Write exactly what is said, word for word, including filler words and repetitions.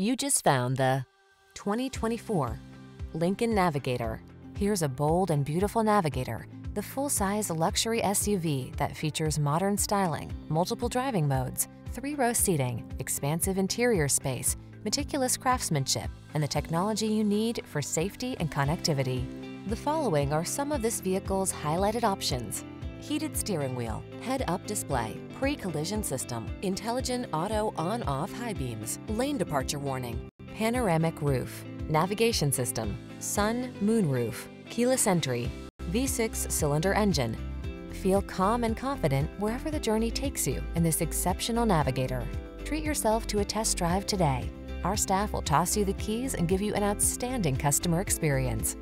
You just found the twenty twenty-four Lincoln Navigator. Here's a bold and beautiful Navigator, the full-size luxury S U V that features modern styling, multiple driving modes, three-row seating, expansive interior space, meticulous craftsmanship, and the technology you need for safety and connectivity. The following are some of this vehicle's highlighted options: heated steering wheel, head-up display, pre-collision system, intelligent auto on-off high beams, lane departure warning, panoramic roof, navigation system, sun, moon roof, keyless entry, V six cylinder engine. Feel calm and confident wherever the journey takes you in this exceptional Navigator. Treat yourself to a test drive today. Our staff will toss you the keys and give you an outstanding customer experience.